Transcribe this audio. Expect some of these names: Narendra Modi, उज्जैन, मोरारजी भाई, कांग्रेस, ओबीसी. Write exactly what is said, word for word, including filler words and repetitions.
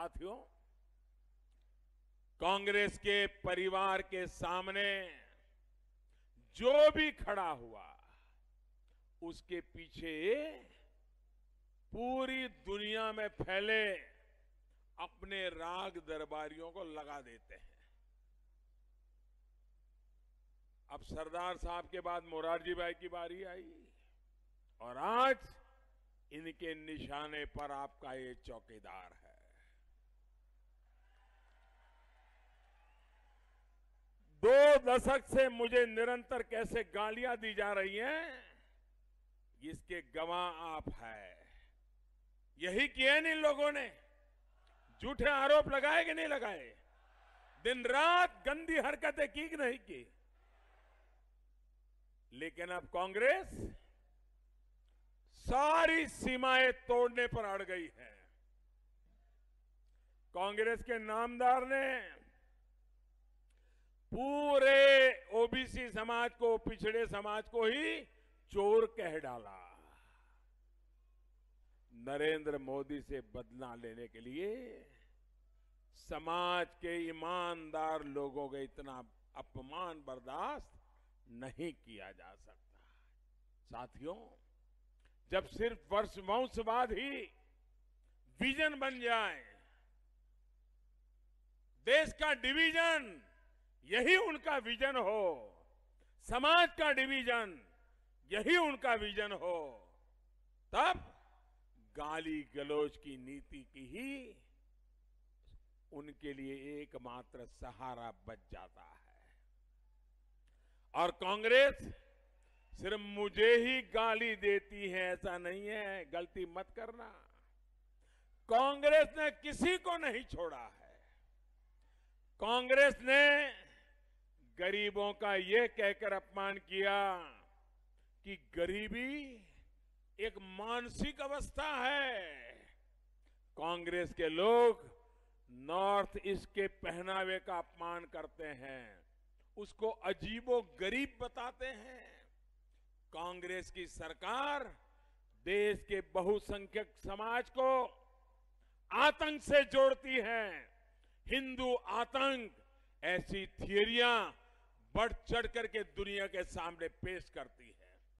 साथियों, कांग्रेस के परिवार के सामने जो भी खड़ा हुआ उसके पीछे पूरी दुनिया में फैले अपने राग दरबारियों को लगा देते हैं। अब सरदार साहब के बाद मोरारजी भाई की बारी आई और आज इनके निशाने पर आपका ये चौकीदार है। दो दशक से मुझे निरंतर कैसे गालियां दी जा रही हैं, इसके गवाह आप हैं। यही किए इन लोगों ने, झूठे आरोप लगाए कि नहीं लगाए, दिन रात गंदी हरकतें की कि नहीं की। लेकिन अब कांग्रेस सारी सीमाएं तोड़ने पर अड़ गई है। कांग्रेस के नामदार ने पूरे ओबीसी समाज को, पिछड़े समाज को ही चोर कह डाला। नरेंद्र मोदी से बदला लेने के लिए समाज के ईमानदार लोगों का इतना अपमान बर्दाश्त नहीं किया जा सकता। साथियों, जब सिर्फ वर्ष वंशवाद ही विजन बन जाए, देश का डिवीजन यही उनका विजन हो, समाज का डिवीजन यही उनका विजन हो, तब गाली गलौज की नीति की ही उनके लिए एकमात्र सहारा बच जाता है। और कांग्रेस सिर्फ मुझे ही गाली देती है ऐसा नहीं है, गलती मत करना। कांग्रेस ने किसी को नहीं छोड़ा है। कांग्रेस ने गरीबों का यह कहकर अपमान किया कि गरीबी एक मानसिक अवस्था है। कांग्रेस के लोग नॉर्थ ईस्ट के पहनावे का अपमान करते हैं, उसको अजीबो गरीब बताते हैं। कांग्रेस की सरकार देश के बहुसंख्यक समाज को आतंक से जोड़ती है। हिंदू आतंक ऐसी थियरियां बढ़ चढ़ करके दुनिया के सामने पेश करती है।